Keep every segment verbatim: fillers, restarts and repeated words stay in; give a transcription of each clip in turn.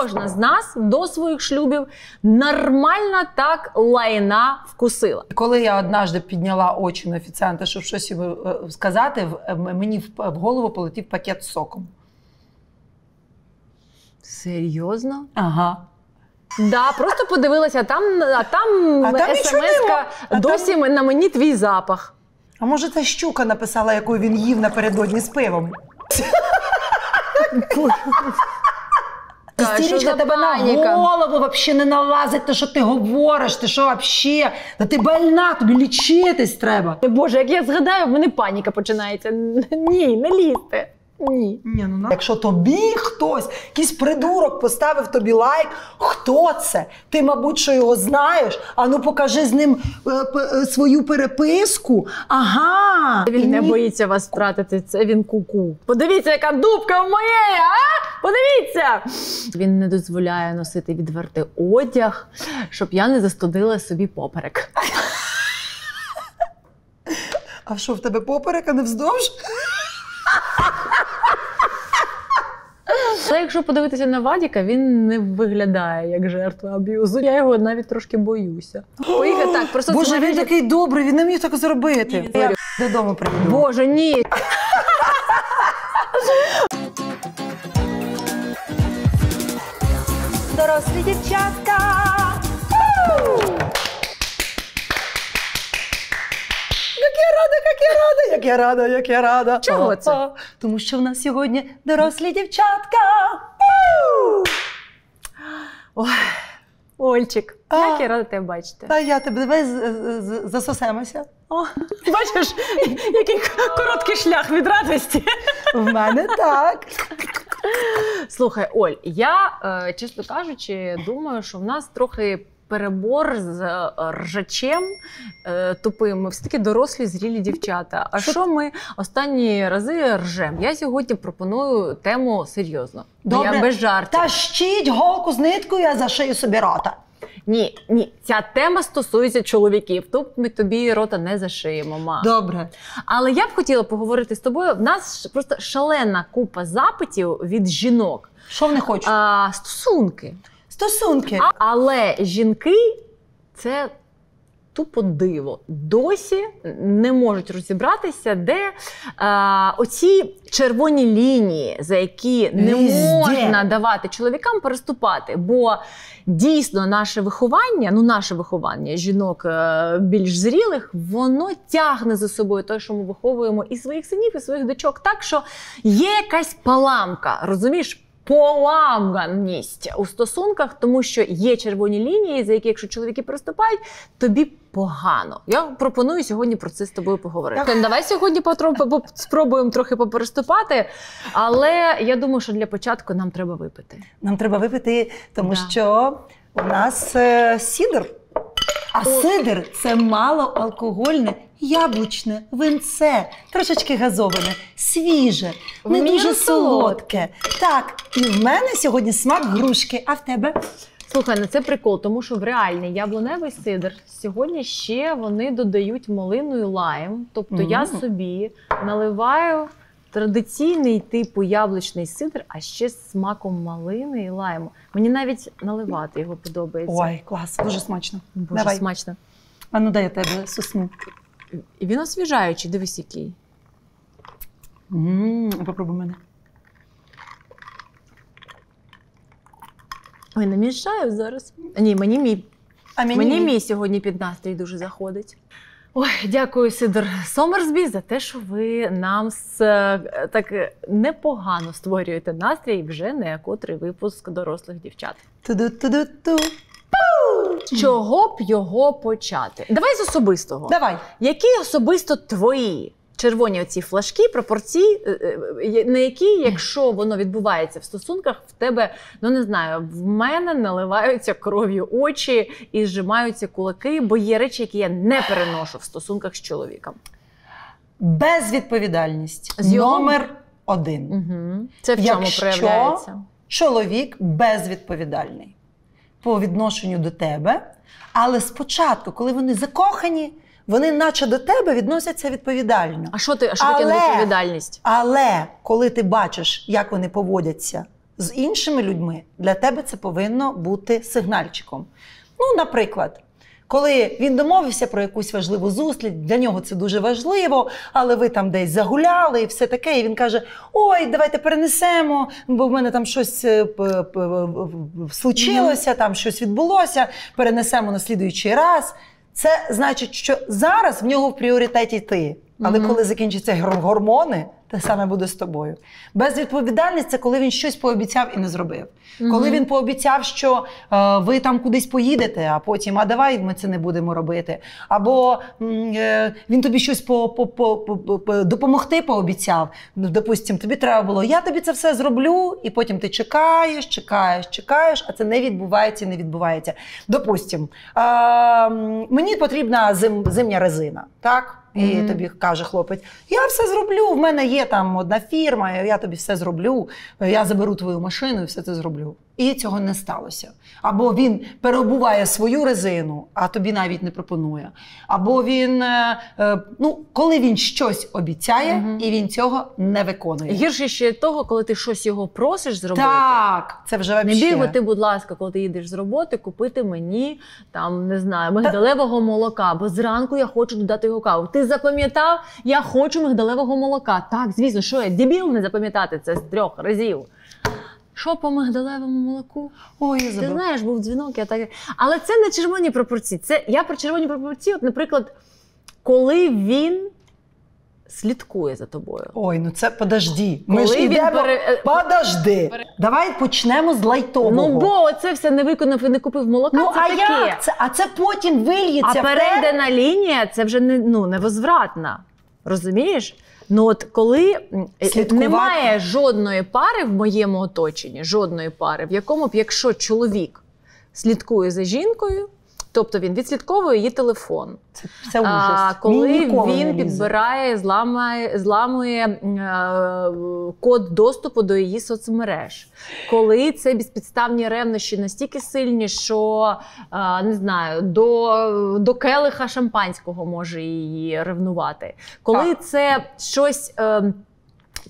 кожна з нас до своїх шлюбів нормально так лайна вкусила. Коли я однажды підняла очі на офіціанта, щоб щось йому сказати, мені в голову полетів пакет з соком. Серйозно? Ага. Да, просто подивилася, там, а там, а там смс-ка досі там... на мені твій запах. А може це щука написала, яку він їв напередодні з пивом? Істерічка, тебе на голову взагалі не налазить, те, що ти говориш, ти що взагалі? Та ти больна, тобі лічитись треба. Боже, як я згадаю, в мене паніка починається. Ні, не лізьте. Ні. Ні, ну, якщо тобі хтось, якийсь придурок поставив тобі лайк, хто це? Ти, мабуть, що його знаєш, а ну покажи з ним е, свою переписку. Ага. Він не боїться вас втратити, це він куку. Подивіться, яка дубка в моєї, а? Подивіться! Він не дозволяє носити відвертий одяг, щоб я не застудила собі поперек. А що, в тебе поперек, а не вздовж? Але якщо подивитися на Вадіка, він не виглядає як жертва аб'юзу. Я його навіть трошки боюся. Поїхати так, просто... Боже, він такий добрий, він не міг так зробити. Я додому прийду. Боже, ні! Дорослі дівчатка! Як я рада, як я рада. Чого це? Тому що в нас сьогодні дорослі дівчатка. Ой, Ольчик, а, як я рада тебе бачити. Та я тебе, давай засосемося. О, бачиш, який короткий шлях від радості. В мене так. Слухай, Оль, я, чесно кажучи, думаю, що в нас трохи перебор з ржачем тупим. Ми все-таки дорослі, зрілі дівчата. А що ми останні рази ржем? Я сьогодні пропоную тему серйозно. Добре. Я без жартів. Та щіть голку з ниткою, я зашию собі рота. Ні, ні. Ця тема стосується чоловіків. Тут ми тобі рота не зашиємо, ма. Добре. Але я б хотіла поговорити з тобою. В нас просто шалена купа запитів від жінок. Що вони хочуть? А, стосунки. Стосунки. А, але жінки – це тупо диво. Досі не можуть розібратися, де а, оці червоні лінії, за які не можна давати чоловікам переступати. Бо дійсно наше виховання, ну наше виховання жінок більш зрілих, воно тягне за собою те, що ми виховуємо і своїх синів, і своїх дочок. Так, що є якась паламка, розумієш? Поламаність у стосунках, тому що є червоні лінії, за які, якщо чоловіки переступають, тобі погано. Я пропоную сьогодні про це з тобою поговорити. Так. Давай сьогодні потроб... спробуємо трохи попереступати, але я думаю, що для початку нам треба випити. Нам треба випити, тому да. що у нас е, сідр. А сидр – це малоалкогольне, яблучне, винце, трошечки газоване, свіже, не дуже солодке. Так, і в мене сьогодні смак грушки, а в тебе? Слухай, ну це прикол, тому що в реальний яблуневий сидр сьогодні ще вони додають малину і лайм. Тобто mm-hmm. я собі наливаю традиційний типу яблучний сидр, а ще з смаком малини і лайму. Мені навіть наливати його подобається. Ой, клас, дуже смачно. Боже, давай. Смачно. А ну дай я тебе сосну. І він освіжаючий, дивись який. Ммм, попробуй мене. Ой, намішаю зараз. Ні, мені мій. А мені, мені мій сьогодні під настрій дуже заходить. Ой, дякую, Сидр Сомерсбі, за те, що ви нам так непогано створюєте настрій вже не котрий випуск дорослих дівчат. Ту-ду-ту-ду-ту. З чого б його почати? Давай з особистого. Давай. Які особисто твої червоні оці флажки, пропорції, на які, якщо воно відбувається в стосунках, в тебе, ну не знаю, в мене наливаються кров'ю очі і зжимаються кулаки, бо є речі, які я не переношу в стосунках з чоловіком. Безвідповідальність. З його... Номер один. Угу. Це в чому якщо проявляється? Чоловік безвідповідальний по відношенню до тебе, але спочатку, коли вони закохані, вони наче до тебе відносяться відповідально. А що ти, а що таке відповідальність? Але коли ти бачиш, як вони поводяться з іншими людьми, для тебе це повинно бути сигнальчиком. Ну, наприклад, коли він домовився про якусь важливу зустріч, для нього це дуже важливо, але ви там десь загуляли і все таке, і він каже, ой, давайте перенесемо, бо в мене там щось случилося, там щось відбулося, перенесемо на слідуючий раз. Це значить, що зараз в нього в пріоритеті ти. Але mm-hmm. коли закінчаться гормони, те саме буде з тобою. Безвідповідальність – це коли він щось пообіцяв і не зробив. Mm-hmm. Коли він пообіцяв, що е, ви там кудись поїдете, а потім, а давай ми це не будемо робити. Або е, він тобі щось по, по, по, по, по, допомогти пообіцяв. Допустим, тобі треба було, я тобі це все зроблю, і потім ти чекаєш, чекаєш, чекаєш, а це не відбувається і не відбувається. Допустим, е, мені потрібна зим, зимня резина, так? І mm-hmm. тобі каже хлопець, я все зроблю, в мене є там одна фірма, я тобі все зроблю, я заберу твою машину і все це зроблю. І цього не сталося. Або він переобуває свою резину, а тобі навіть не пропонує. Або він, ну, коли він щось обіцяє, mm-hmm. і він цього не виконує. Гірше ще того, коли ти щось його просиш зробити. Так, це вже взагалі. Не бігати, будь ласка, коли ти їдеш з роботи, купити мені, там, не знаю, мигдалевого молока, бо зранку я хочу додати його каву. Ти запам'ятав, я хочу мигдалевого молока. Так, звісно, що я, дебіл не запам'ятати це з трьох разів. Що по мигдалевому молоку? Ой, ти забрав. Знаєш, був дзвінок, я так... Але це не червоні пропорції. Це... Я про червоні пропорції, от, наприклад, коли він слідкує за тобою. Ой, ну це подожди. Коли ми ж ідемо... Пере... Подожди. Пере... Давай почнемо з лайтового. Ну бо оце все не виконав і не купив молока, ну, це а таке. Як це? А це потім вильється. А перейдена те... лінія, це вже не, ну, невозвратна. Розумієш? Ну от коли слідкувати. Немає жодної пари в моєму оточенні, жодної пари, в якому б, якщо чоловік слідкує за жінкою, тобто він відслідковує її телефон. Це, це ужас. А, коли він, він підбирає, зламає, зламує а, код доступу до її соцмереж. Коли це безпідставні ревнощі настільки сильні, що, а, не знаю, до, до келиха шампанського може її ревнувати. Коли так. це щось... А,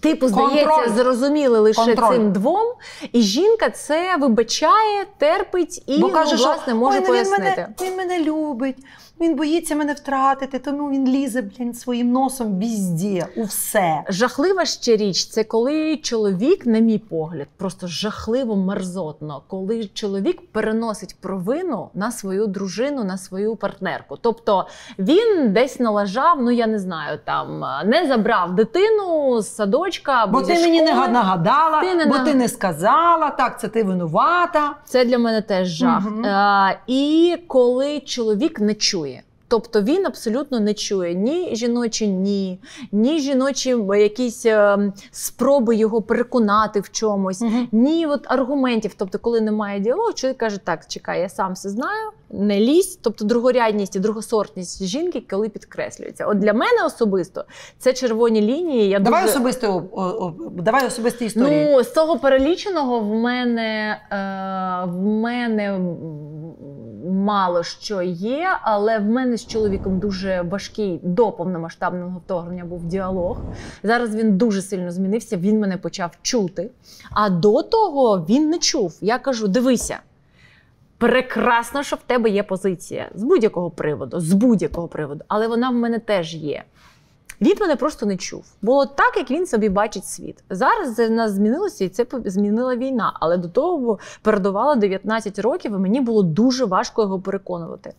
типу, здається, зрозуміли лише контроль. Цим двом, і жінка це вибачає, терпить і, бо каже, ну, власне, що, може ой, пояснити. Він мене, він мене любить, він боїться мене втратити, тому він лізе, блін, своїм носом везде, у все. Жахлива ще річ, це коли чоловік, на мій погляд, просто жахливо мерзотно, коли чоловік переносить провину на свою дружину, на свою партнерку. Тобто він десь налажав, ну я не знаю, там, не забрав дитину з садочку, дочка, бо ти мені не нагадала, ти не бо наг... ти не сказала, так, це ти винувата. Це для мене теж жах. Угу. А, і коли чоловік не чує, тобто він абсолютно не чує ні жіночі ні, ні жіночі якісь е, спроби його переконати в чомусь, угу. ні от аргументів, тобто коли немає діалогу, чоловік каже, так, чекай, я сам все знаю, не лізь, тобто другорядність і другосортність жінки, коли підкреслюється. От для мене особисто це червоні лінії. Я давай дуже... особисто, о, о, давай особисті історії. Ну, з того переліченого в мене, е, в мене мало що є, але в мене з чоловіком дуже важкий до повномасштабного вторгнення був діалог. Зараз він дуже сильно змінився, він мене почав чути, а до того він не чув. Я кажу, дивися, прекрасно, що в тебе є позиція з будь-якого приводу, з будь-якого приводу, але вона в мене теж є. Він мене просто не чув. Було так, як він собі бачить світ. Зараз це в нас змінилося і це змінила війна, але до того передувала дев'ятнадцять років і мені було дуже важко його переконувати. Е,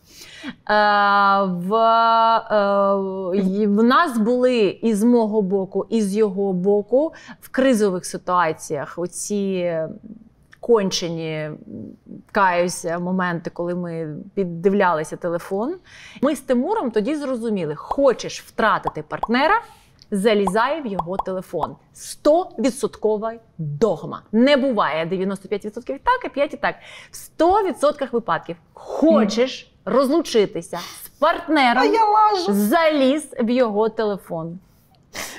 в, е, в нас були і з мого боку, і з його боку в кризових ситуаціях оці... кончені, каюся, моменти, коли ми піддивлялися телефон. Ми з Тимуром тоді зрозуміли, хочеш втратити партнера, залізай в його телефон. сто відсоткова догма. Не буває дев'яносто п'ять відсотків і так, і п'ять відсотків і так. в ста відсотках випадків хочеш розлучитися з партнером, заліз в його телефон.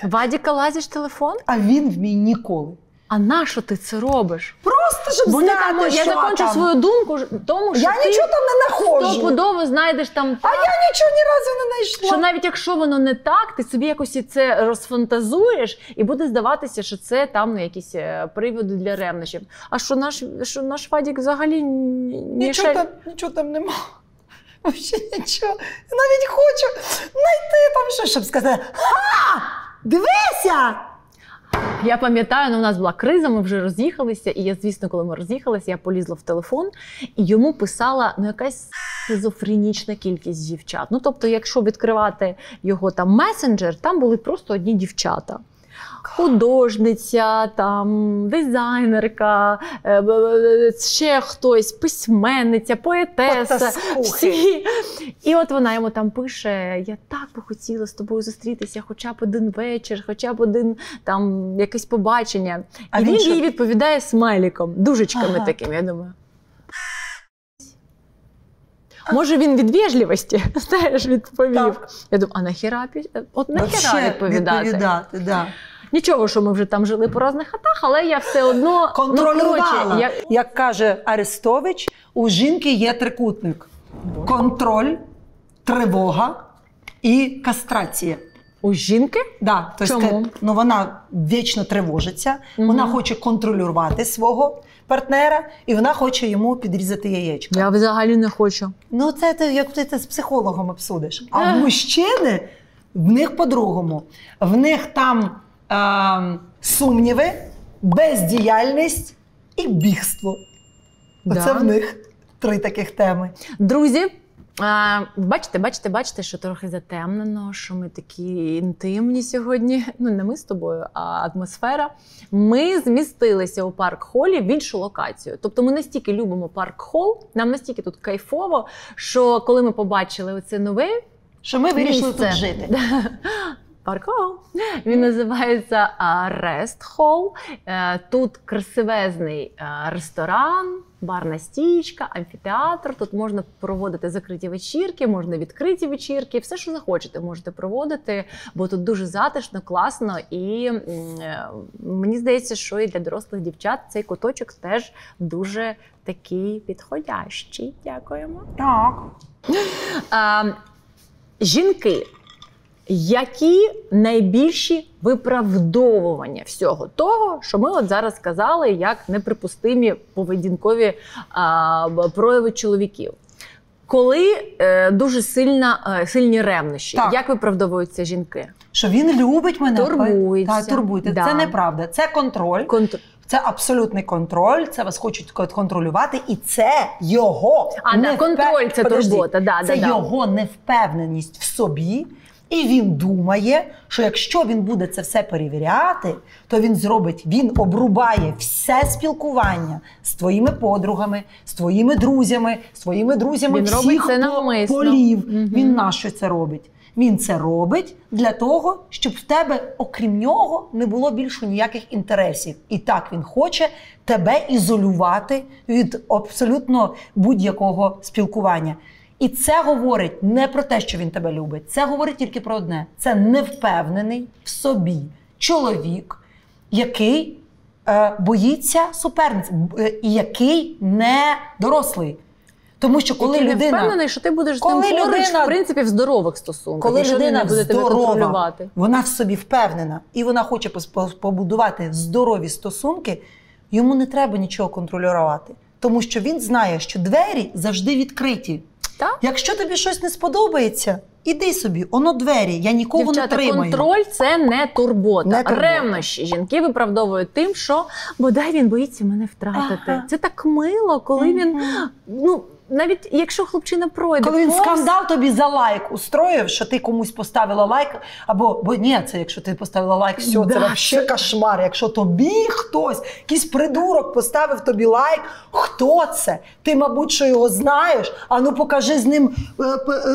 Вадіка, лазиш в телефон? А він в мій ніколи. А а на що ти це робиш? Просто, щоб бо знати, там, що я закончу там свою думку, тому що я ти нічого там не находжу. Стопудово знайдеш там так. А я нічого ні разу не знайшла. Що навіть якщо воно не так, ти собі якось і це розфантазуєш, і буде здаватися, що це там ну, якісь приводи для ревнощів. А що наш, що наш Вадік взагалі... Нічого, шаль... там, нічого там нема. Вообще нічого. Я навіть хочу знайти там щось, щоб сказати: «Ха! Дивися!» Я пам'ятаю, ну, у нас була криза, ми вже роз'їхалися, і я, звісно, коли ми роз'їхалися, я полізла в телефон, і йому писала, ну, якась шизофренічна кількість дівчат. Ну, тобто, якщо відкривати його там месенджер, там були просто одні дівчата. Художниця, там, дизайнерка, ще хтось, письменниця, поетеса, всі. І от вона йому там пише: «Я так би хотіла з тобою зустрітися хоча б один вечір, хоча б один там якесь побачення». А і він, він їй відповідає смайликом, дужечками ага. такими, я думаю. Може, він від вежливості, знаєш, відповів. Так. Я думаю, а нахіра, от нахіра відповідати? відповідати да. Нічого, що ми вже там жили по різних хатах, але я все одно... Контролювала. Ну, коротше, я... Як каже Арестович, у жінки є трикутник. Боже. Контроль, тривога і кастрація. У жінки? Да. Тобто, чому? Ну, вона вічно тривожиться, угу. вона хоче контролювати свого партнера, і вона хоче йому підрізати яєчко. Я взагалі не хочу. Ну, це ти, як ти це з психологом обсудиш. А в мужчини, в них по-другому. В них там е сумніви, бездіяльність і бігство. Да. Оце в них три таких теми. Друзі, А, бачите, бачите, бачите, що трохи затемнено, що ми такі інтимні сьогодні. Ну, не ми з тобою, а атмосфера. Ми змістилися у парк-холі в іншу локацію. Тобто ми настільки любимо парк-хол, нам настільки тут кайфово, що коли ми побачили оце нове... Що ми вирішили тут жити. Парк-хол. Він називається Рест Холл. Тут красивезний ресторан, барна стічка, амфітеатр. Тут можна проводити закриті вечірки, можна відкриті вечірки. Все, що захочете, можете проводити, бо тут дуже затишно, класно. І мені здається, що і для дорослих дівчат цей куточок теж дуже такий підходящий. Дякуємо. Так. А, жінки. Які найбільші виправдовування всього того, що ми от зараз сказали, як неприпустимі поведінкові а, прояви чоловіків? Коли е, дуже сильна, е, сильні ревнощі, так. як виправдовуються жінки? Що він любить мене. Турбується. Так, турбується. Да. Це неправда. Це контроль. Контр... Це абсолютний контроль, це вас хочуть контролювати, і це його... А, невпев... контроль – це Подожди. турбота. Да, це да, його да. невпевненість в собі. І він думає, що якщо він буде це все перевіряти, то він зробить, він обрубає все спілкування з твоїми подругами, з твоїми друзями, з твоїми друзями він всіх полів. Угу. Він на що це робить? Він це робить для того, щоб в тебе, окрім нього, не було більше ніяких інтересів. І так він хоче тебе ізолювати від абсолютно будь-якого спілкування. І це говорить не про те, що він тебе любить. Це говорить тільки про одне. Це невпевнений в собі чоловік, який е, боїться суперниць, е, який не дорослий. Тому що коли який людина... не впевнений, що ти будеш з ним поруч, в принципі, в здорових стосунках. Коли людина буде здорова, тебе контролювати. Вона в собі впевнена, і вона хоче побудувати здорові стосунки, йому не треба нічого контролювати. Тому що він знає, що двері завжди відкриті. Так? Якщо тобі щось не сподобається, іди собі, воно двері, я нікого Дівчата, не тримаю. Контроль – це не турбота. Не турбота. Ревнощі жінки виправдовують тим, що бодай він боїться мене втратити. Ага. Це так мило, коли mm-hmm. він, ну, навіть якщо хлопчина пройде... Коли він повз... скандал тобі за лайк устроїв, що ти комусь поставила лайк, або, бо ні, це якщо ти поставила лайк, все, да. це взагалі кошмар. Якщо тобі хтось, якийсь придурок поставив тобі лайк, хто це? Ти, мабуть, що його знаєш, а ну покажи з ним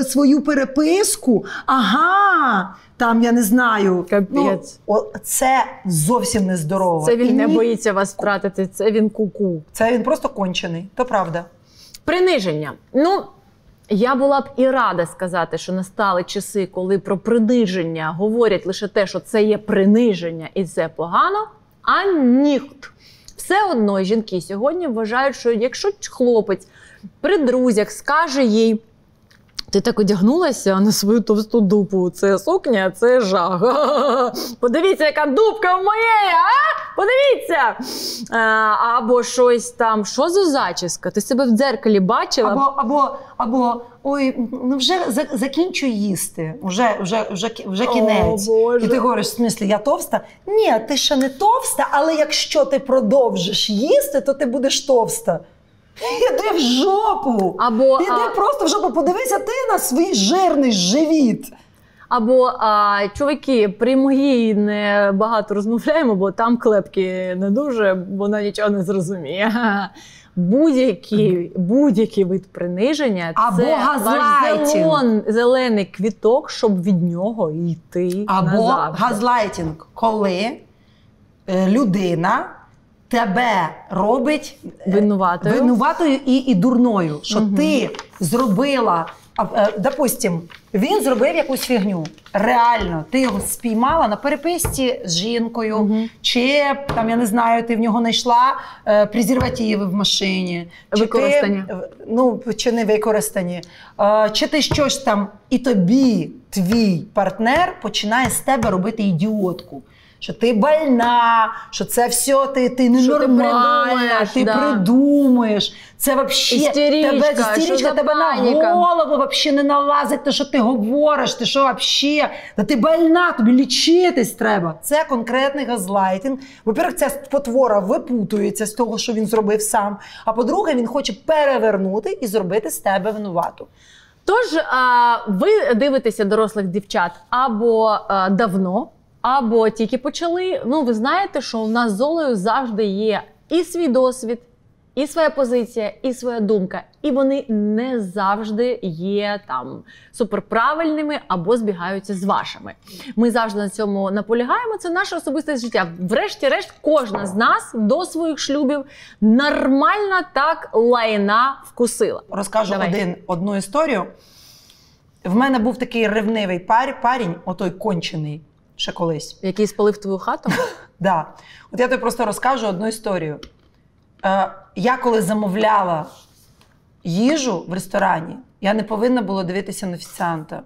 е, свою переписку. Ага, там, я не знаю. Капець. Ну, це зовсім нездорово. Це він І не ні... боїться вас втратити, це він ку-ку. Це він просто кончений, то правда. Приниження. Ну, я була б і рада сказати, що настали часи, коли про приниження говорять лише те, що це є приниження і це погано. а ніхт. Все одно жінки сьогодні вважають, що якщо хлопець при друзях скаже їй: ти так одягнулася на свою товсту дупу, це сукня, це жах. Подивіться, яка дупка в моєї, а? Подивіться! Або щось там, що за зачіска? Ти себе в дзеркалі бачила? Або, або, або, ой, ну вже закінчуй їсти, вже, вже, вже, вже кінець. О, Боже. І ти говориш, в смислі, я товста? Ні, ти ще не товста, але якщо ти продовжиш їсти, то ти будеш товста. Іди в жопу! Або, Іди а... просто в жопу, подивися ти на свій жирний живіт. Або, а, чуваки, при моїй не багато розмовляємо, бо там клепки не дуже, вона нічого не зрозуміє. Будь-який будь-який вид приниження – це ваш зелен, зелений квіток, щоб від нього йти назавжди. Або газлайтінг, коли людина тебе робить винуватою, винуватою і, і дурною. Що угу. ти зробила, допустим, він зробив якусь фігню. Реально, ти його спіймала на переписці з жінкою, угу. чи, там, я не знаю, ти в нього знайшла е, презервативи в машині. Чи використані. Ти, ну, чи не використані. Е, чи ти щось там, і тобі твій партнер починає з тебе робити ідіотку. Що ти больна, що це все ти, ти ненормальна, ти, ти да. придумуєш. Це взагалі істерічка, тебе, істерічка, тебе на голову взагалі не налазить, те, що ти говориш, ти що взагалі, да ти больна, тобі лічитись треба. Це конкретний газлайтинг. Во-перше, ця потвора випутується з того, що він зробив сам. А по-друге, він хоче перевернути і зробити з тебе винувату. Тож, а, ви дивитеся дорослих дівчат або а, давно, або тільки почали. Ну, ви знаєте, що у нас з Олею завжди є і свій досвід, і своя позиція, і своя думка. І вони не завжди є там суперправильними або збігаються з вашими. Ми завжди на цьому наполягаємо, це наше особисте життя. Врешті-решт, кожна з нас до своїх шлюбів нормально так лайна вкусила. Розкажу один, одну історію. В мене був такий ревнивий пар, парень, отой кончений, ще колись. Який спалив твою хату? Так. Да. От я тобі просто розкажу одну історію. Е, я коли замовляла їжу в ресторані, я не повинна була дивитися на офіціанта.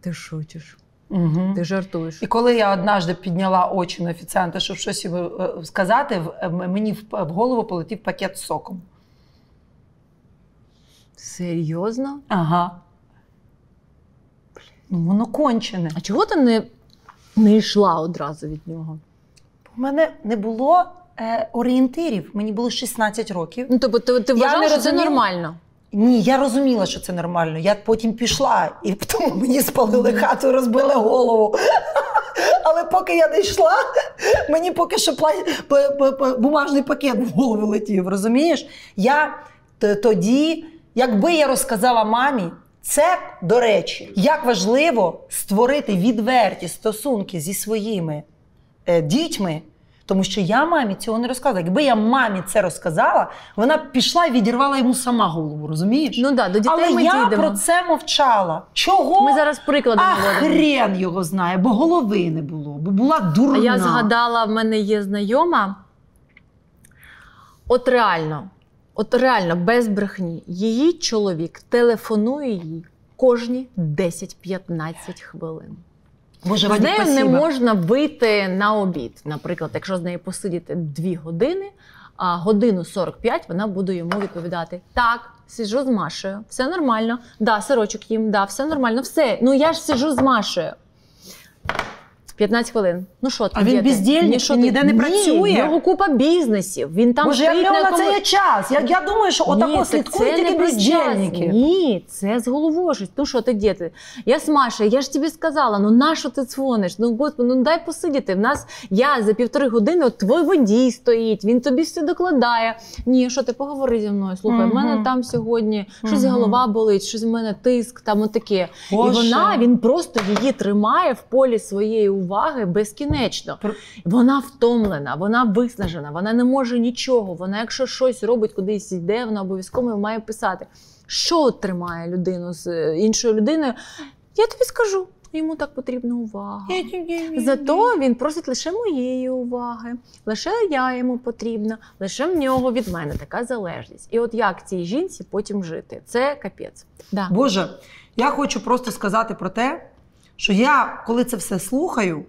Ти шутиш. Угу. Ти жартуєш. І коли я однажды підняла очі на офіціанта, щоб щось сказати, мені в голову полетів пакет з соком. Серйозно? Ага. Ну, воно кончене. А чого ти не, не йшла одразу від нього? У мене не було е, орієнтирів. Мені було шістнадцять років. Ну, тобто ти, ти вважала, що розуміла... це нормально? Ні, я розуміла, що це нормально. Я потім пішла, і тому мені спалили хату, розбили голову. Але поки я не йшла, мені поки що пла... бумажний пакет в голову летів, розумієш? Я тоді, якби я розказала мамі, це, до речі, як важливо створити відверті стосунки зі своїми е, дітьми, тому що я мамі цього не розказала. Якби я мамі це розказала, вона пішла і відірвала йому сама голову, розумієш? Ну да, до дітей Але ми я дійдемо. Про це мовчала. Чого? Ми зараз прикладом говоримо. Хрен його знає, бо голови не було, бо була дурна. Я згадала, в мене є знайома, от реально, От реально, без брехні, її чоловік телефонує їй кожні десять-п'ятнадцять хвилин. Боже, з нею не можна вийти на обід. Наприклад, якщо з нею посидіти дві години, а годину сорок п'ять вона буде йому відповідати: так, сиджу з Машею, все нормально, да, сирочок їм, да, все нормально, все, ну я ж сиджу з Машею. п'ятнадцять хвилин. Ну що ти? А він бездільник, він ніде не працює. Ні, його купа бізнесів. Він там Боже, я гляну на це є час. Я, я думаю, що отако слідкують тільки бездільники. Ні, це зголовожить. Ну що ти, діти? Я з Машею, я ж тобі сказала, ну на що ти дзвониш? Ну, господи, ну дай посидіти. В нас, я за півтори години, от твій водій стоїть, він тобі все докладає. Ні, що ти, поговори зі мною, слухай, в мене там сьогодні щось голова болить, щось в мене тиск, там отаке. І вона, він просто її тримає в полі своєї уваги безкінечно. Вона втомлена, вона виснажена, вона не може нічого, вона якщо щось робить, кудись йде, вона обов'язково має писати. Що тримає людину з іншою людиною? Я тобі скажу. йому так потрібна увага. Зато він просить лише моєї уваги, лише я йому потрібна, лише в нього від мене така залежність. І от як цій жінці потім жити? Це капець. Да. Боже, я хочу просто сказати про те, що я, коли це все слухаю,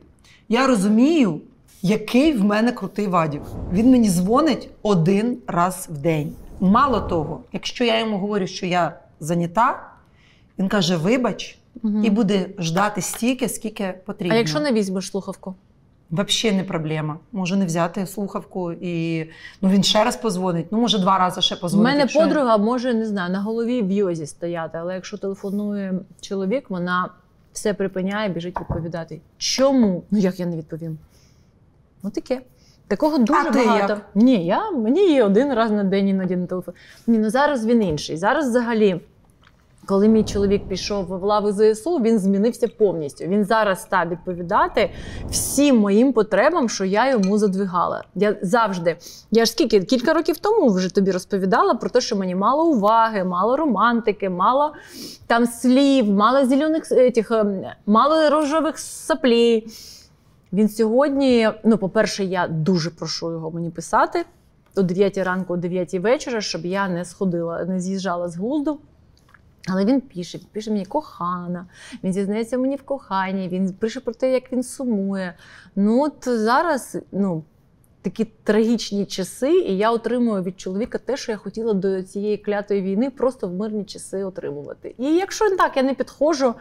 я розумію, який в мене крутий Вадів. Він мені дзвонить один раз в день. Мало того, якщо я йому говорю, що я зайнята, він каже «вибач», угу, і буде ждати стільки, скільки потрібно. А якщо не візьмеш слухавку? Взагалі не проблема. Можу не взяти слухавку і ну, він ще раз позвонить, ну може два рази ще позвонить. У мене якщо... подруга може, не знаю, на голові в йозі стояти, але якщо телефонує чоловік, вона все припиняє, біжить відповідати. Чому? Ну як я не відповім? Ну таке. Такого дуже а багато. Як? Ні, я, мені є один раз на день іноді на телефон. Ні, ну зараз він інший. Зараз взагалі, коли мій чоловік пішов в лави ЗСУ, він змінився повністю. Він зараз став відповідати всім моїм потребам, що я йому задвигала. Я завжди. Я ж скільки, кілька років тому вже тобі розповідала про те, що мені мало уваги, мало романтики, мало там слів, мало зелених, этих, мало рожевих саплі. Він сьогодні, ну, по-перше, я дуже прошу його мені писати о дев'ятій ранку, о дев'ятій вечора, щоб я не сходила, не з'їжджала з глузду. Але він пише, пише мені «кохана», він зізнається мені в коханні, він пише про те, як він сумує. Ну, от зараз, ну, такі трагічні часи, і я отримую від чоловіка те, що я хотіла до цієї клятої війни просто в мирні часи отримувати. І якщо так, я не підходжу,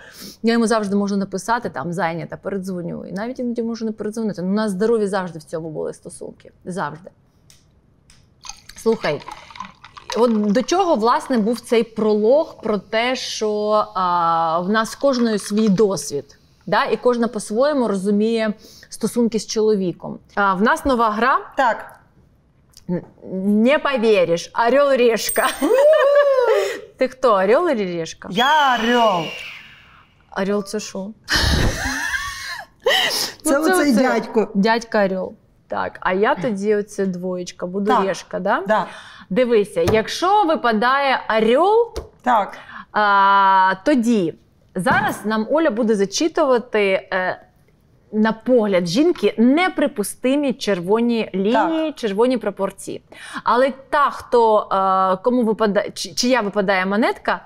я йому завжди можу написати, там, зайнята, передзвоню. І навіть іноді можу не передзвонити. У нас здорові завжди в цьому були стосунки. Завжди. Слухай, от до чого, власне, був цей пролог про те, що а, в нас кожної свій досвід, да? І кожна по-своєму розуміє стосунки з чоловіком. А в нас нова гра. Так. Не повіриш. Орел і решка. Ти хто? Орел і решка? Я орел. Орел це що? Це оцей дядько. Дядька орел. Так, а я тоді оце двоєчка, буду решка, да? Так. Дивися, якщо випадає орел, так, тоді зараз нам Оля буде зачитувати на погляд жінки неприпустимі червоні лінії, так, червоні пропорції. Але та, хто, кому випадає, чия випадає монетка,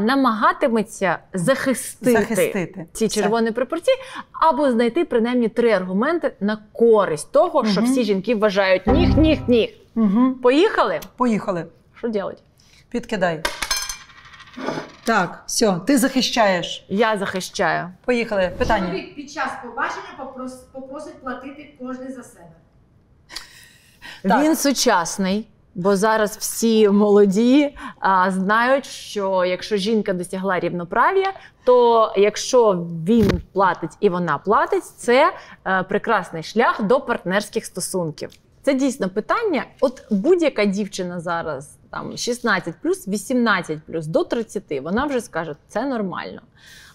намагатиметься захистити, захистити ці червоні все пропорції, або знайти принаймні три аргументи на користь того, угу, що всі жінки вважають ніг, ніг, ніг. Угу. Поїхали? Поїхали. Що робити? Підкидай. Так, все, ти захищаєш. Я захищаю. Поїхали, питання. Чоловік під час побачення попросить платити кожен за себе. Так. Він сучасний, бо зараз всі молоді а, знають, що якщо жінка досягла рівноправ'я, то якщо він платить і вона платить, це а, прекрасний шлях до партнерських стосунків. Це дійсно питання. От будь-яка дівчина зараз, там, шістнадцять плюс, вісімнадцять плюс, до тридцяти, вона вже скаже, це нормально.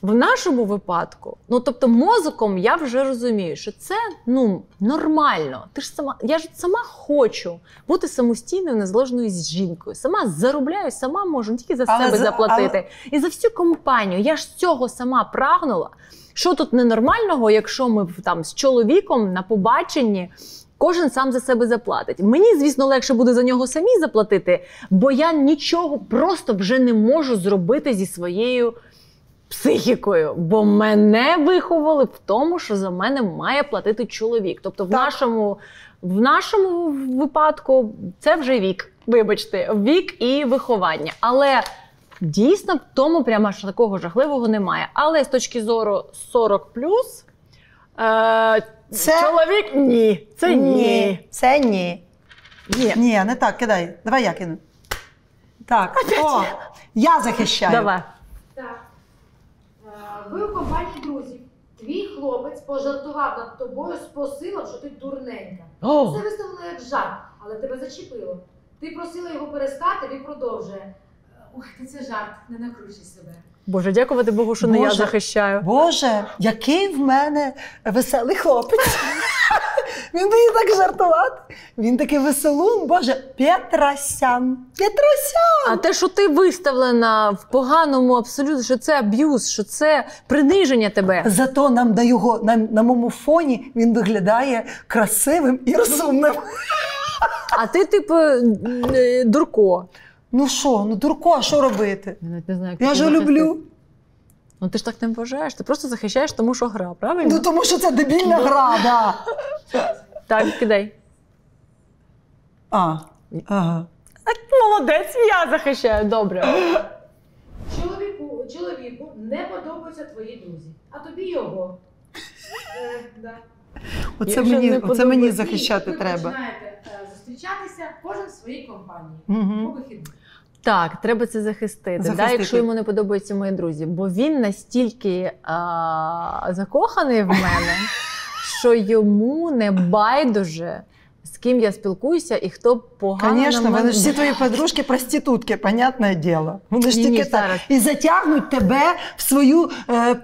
В нашому випадку, ну, тобто мозком я вже розумію, що це, ну, нормально. Ти ж сама, я ж сама хочу бути самостійною, незалежною з жінкою. Сама заробляю, сама можу не тільки за себе але, заплатити. Але... І за всю компанію. Я ж цього сама прагнула. Що тут ненормального, якщо ми там з чоловіком на побаченні кожен сам за себе заплатить. Мені, звісно, легше буде за нього самі заплатити, бо я нічого просто вже не можу зробити зі своєю психікою. Бо мене виховали в тому, що за мене має платити чоловік. Тобто в нашому, в нашому випадку це вже вік, вибачте, вік і виховання. Але дійсно в тому прямо ж такого жахливого немає. Але з точки зору сорок плюс, е це... Чоловік? Ні. Це ні. Ні. Це ні. Ні. Ні, не так, кидай. Давай я кину. Так. Опять? О, я захищаю. Давай. Так. Ви у компанії друзів. Твій хлопець пожартував над тобою з посилом, що ти дурненька. О. Це виставило як жарт, але тебе зачепило. Ти просила його перестати, він продовжує. Ой, це жарт, не накручуй себе. Боже, дякувати Богу, що Боже, не я захищаю. Боже, який в мене веселий хлопець. Він буде так жартувати. Він такий веселун, боже, Петросян. Петросян! А те, що ти виставлена в поганому абсолютно, що це аб'юз, що це приниження тебе. Зато нам на його, на, на моєму фоні він виглядає красивим і розумним. А ти, типу, дурко. Ну що, ну дурко, а що робити? Я, не знаю, я ж люблю. Ну ти ж так не вважаєш, ти просто захищаєш тому, що гра, правильно? Ну тому, що це дебільна гра, да. Так, кидай. А, ага. Молодець, я захищаю, добре. Чоловіку, чоловіку не подобаються твої друзі, а тобі його. Е, да. Оце мені, оце мені захищати ви треба. Ви починаєте зустрічатися, кожен в своїй компанії, угу. по вихідних. Так, треба це захистити, захистити. Да, якщо йому не подобаються мої друзі. Бо він настільки а, закоханий в мене, що йому не байдуже, з ким я спілкуюся і хто погано. Звісно, вони ж всі твої подружки проститутки, понятне діло. Вони ж тільки так. І затягнуть тебе в свою е,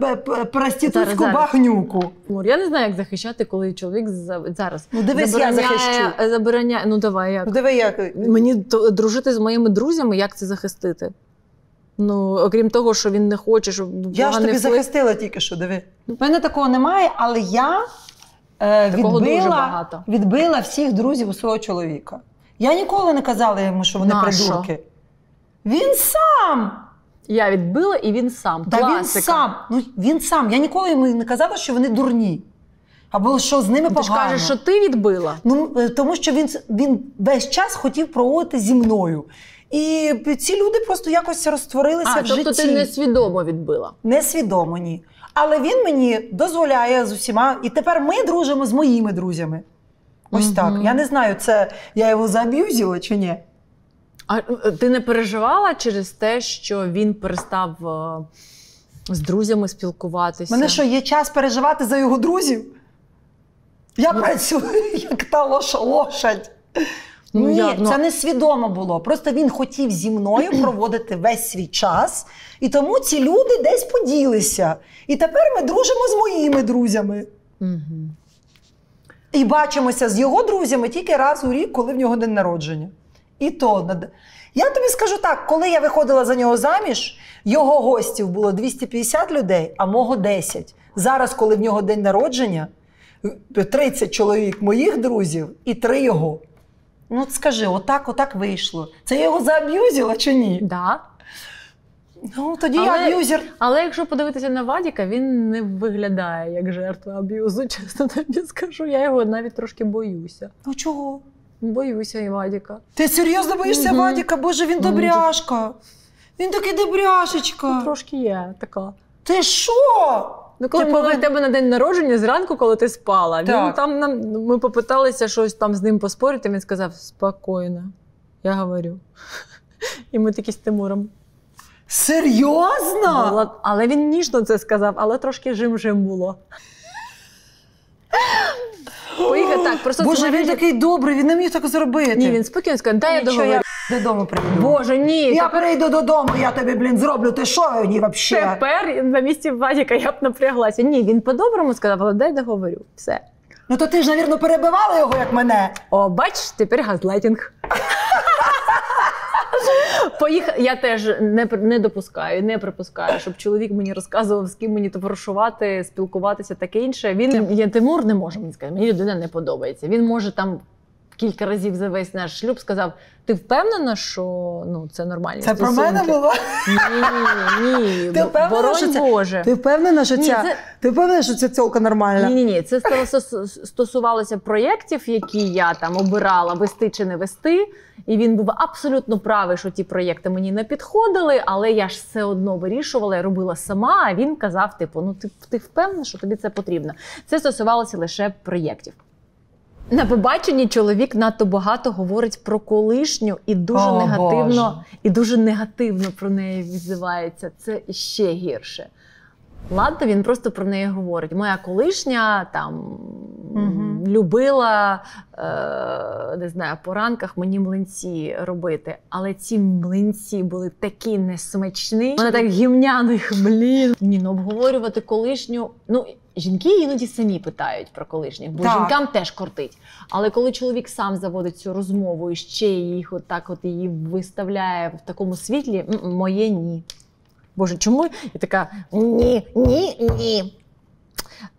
проститутську зараз, багнюку. Зараз. Я не знаю, як захищати, коли чоловік зараз. Ну дивись, я захищу. Забороняє. Ну давай, як? Ну, диви, як? Мені дружити з моїми друзями, як це захистити? Ну, окрім того, що він не хоче, щоб... Я ж тобі вплив... захистила тільки що, диви. У мене такого немає, але я... Відбила, відбила всіх друзів у свого чоловіка. Я ніколи не казала йому, що вони Наша. придурки. Він сам! Я відбила і він сам. Та Класика. Він сам. Ну, він сам. Я ніколи йому не казала, що вони дурні. Або що з ними ти погано. Ти ж кажеш, що ти відбила? Ну, тому що він, він весь час хотів проводити зі мною. І ці люди просто якось розтворилися а, в тобто житті. Тобто ти несвідомо відбила? Несвідомо, ні. Але він мені дозволяє з усіма. І тепер ми дружимо з моїми друзями. Ось угу. так. Я не знаю, це я його зааб'юзила чи ні. А ти не переживала через те, що він перестав з друзями спілкуватися? Мене що, є час переживати за його друзів? Я ну... працюю як та лош... лошадь. Ну, Ні, я, ну... це не свідомо було. Просто він хотів зі мною проводити весь свій час. І тому ці люди десь поділися. І тепер ми дружимо з моїми друзями. Угу. І бачимося з його друзями тільки раз у рік, коли в нього день народження. І то... Я тобі скажу так, коли я виходила за нього заміж, його гостів було двісті п'ятдесят людей, а мого десять. Зараз, коли в нього день народження, тридцять чоловік моїх друзів і три його. Ну, скажи, отак, отак вийшло. Це я його зааб'юзила чи ні? Так. Да. Ну, тоді але, я аб'юзер. Але якщо подивитися на Вадіка, він не виглядає як жертва аб'юзу. Чесно тобі скажу, я його навіть трошки боюся. Ну, чого? Боюся і Вадіка. Ти серйозно боїшся угу. Вадіка? Боже, він добряшка. Він такий добряшечка. Ну, трошки є така. Ти що? Ну, коли ми були в тебе на день народження, зранку, коли ти спала, він там нам, ми попиталися щось там з ним поспорити, він сказав, спокійно, я говорю. І ми такі з Тимуром. Серйозно? Але, але він ніжно це сказав, але трошки жим-жим було. Поїхав так, просто... Боже, він такий добрий, він не міг так зробити. Ні, він спокійно сказав, дай я договорю. Додому прийду. Боже, ні. Я тепер... перейду додому, я тобі, блін, зроблю, ти що мені взагалі? Тепер на місці Вадіка я б напряглася. Ні, він по-доброму сказав, але дай договорю. Все. Ну то ти ж, навірно, перебивала його, як мене. О, бач, тепер газлайтинг. Поїхав. Я теж не, не допускаю, не припускаю, щоб чоловік мені розказував, з ким мені товаришувати, спілкуватися, таке інше. Він, я, Тимур не може мені сказати, мені людина не подобається. Він може там кілька разів за весь наш шлюб сказав, ти впевнена, що ну, це нормальні це стосунки? Це про мене було? Ні, ні, ні. Ти впевнена, що Боже. Ти впевнена, що ні, ця, це... ти впевнена, що ця цілка нормальна? Ні, ні, ні. Це стосувалося проєктів, які я там обирала, вести чи не вести. І він був абсолютно правий, що ті проєкти мені не підходили, але я ж все одно вирішувала і робила сама, а він казав, типу, ну ти, ти впевнена, що тобі це потрібно. Це стосувалося лише проєктів. На побаченні чоловік надто багато говорить про колишню і дуже О, негативно, Боже. і дуже негативно про неї відзивається. Це ще гірше. Ладно, він просто про неї говорить. Моя колишня там угу. любила, е, не знаю, по ранках мені млинці робити, але ці млинці були такі несмачні. Вона так гімняних, блін. Ні, ну обговорювати колишню, ну Жінки іноді самі питають про колишніх, бо так. жінкам теж кортить. Але коли чоловік сам заводить цю розмову і ще їх отак от її виставляє в такому світлі, моє ні. Боже, чому? І така ні, ні, ні.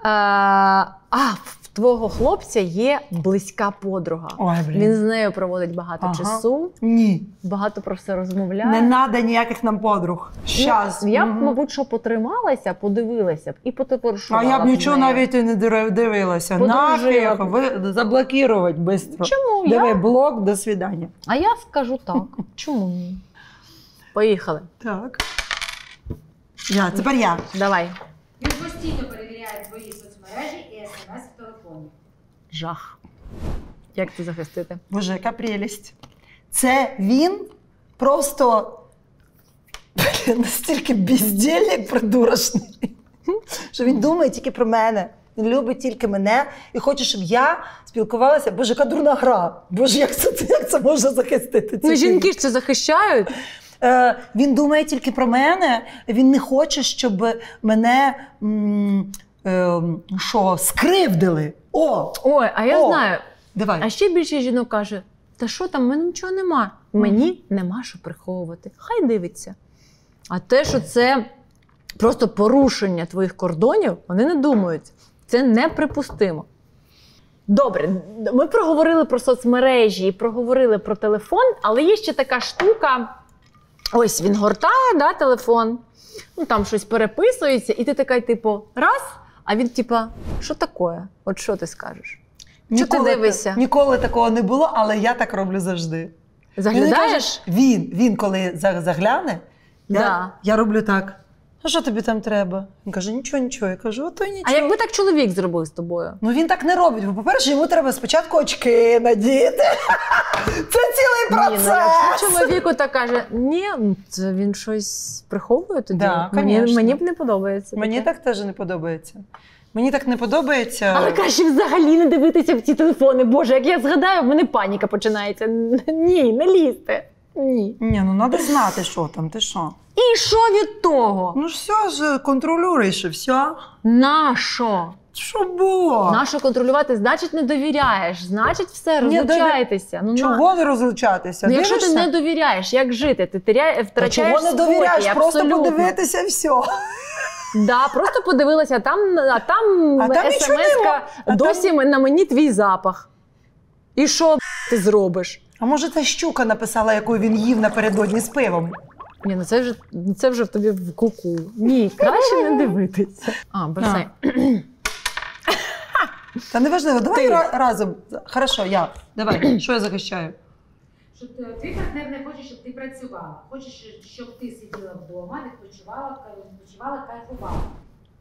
А, а в твого хлопця є близька подруга. Ой, він з нею проводить багато ага. часу. Ні. Багато про все розмовляє. Не треба ніяких нам подруг. Щас. Я б, угу. мабуть, що потрималася, подивилася б і потепоршувала. А я б нічого навіть і не дивилася. Нафіг, ви заблокувати швидко. Чому? Диви, я? Блок, до свидання. А я скажу так. Чому ні? Поїхали. Так. Я, тепер я. Давай. Він постійно перевіряє твої соцмережі і ес ем ес в телефоні. Жах. Як це захистити? Боже, яка прелість. Це він просто настільки бездільник придурочний, що він думає тільки про мене. Він любить тільки мене і хоче, щоб я спілкувалася. Боже, яка дурна гра. Боже, як це, як це можна захистити? Ну, жінки ж це захищають. Він думає тільки про мене, він не хоче, щоб мене що, скривдили. О! Ой, а я О! знаю. Давай. А ще більше жінок каже, та що там, в мене нічого нема. Мені нема що приховувати. Хай дивиться. А те, що це просто порушення твоїх кордонів, вони не думають. Це неприпустимо. Добре, ми проговорили про соцмережі і проговорили про телефон, але є ще така штука. Ось він гортає, да, телефон, ну там щось переписується, і ти така, типу, раз, а він типа, що таке? От що ти скажеш? Що ти дивишся? Ніколи такого не було, але я так роблю завжди. Заглядаєш? Він, він, він коли загляне, я, да. я роблю так. А що тобі там треба? Він каже, нічого, нічого. Я кажу, ото й нічого. А якби так чоловік зробив з тобою? Ну він так не робить, бо, по-перше, йому треба спочатку очки надіти. Це цілий процес. Ні, ну, чоловіку так каже, ні, це він щось приховує тоді. Да, мені, мені б не подобається. Мені таке. Так теж не подобається. Мені так не подобається. Але краще взагалі не дивитися в ці телефони. Боже, як я згадаю, в мене паніка починається. Ні, не лізьте. Ні. Ні, ну треба знати, що там, ти що. І що від того? Ну все ж контролюєш і все. Нащо? Що було? Нащо контролювати? Значить, не довіряєш. Значить, все, розлучаєтеся. Ну, чого не розлучатися? Ну, якщо ти не довіряєш, як жити? Ти теряє, втрачаєш спокій. Чого не довіряєш? Абсолютно. Просто подивитися і все. Да, просто подивилася, а там, а там, а там смс-ка досі там... на мені твій запах. І що ти зробиш? А може та щука написала, яку він їв напередодні з пивом? Ні, ну це вже, це вже в тобі в куку. Ні, краще не дивитися. А, бросай. Та не важливо, давай ра разом. Хорошо, я. Давай, що я захищаю? Що твій партнер не хоче, щоб ти працювала. Хоче, щоб ти сиділа вдома, відпочивала, відпочивала, кайфувала.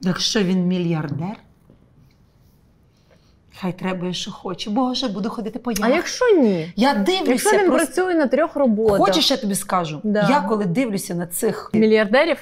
Так що він мільярдер? Хай треба, що хоче. Боже, буду ходити по ямах. А якщо ні? Я дивлюся. Якщо він просто... працює на трьох роботах. Хочеш, я тобі скажу? Да. Я коли дивлюся на цих... мільярдерів?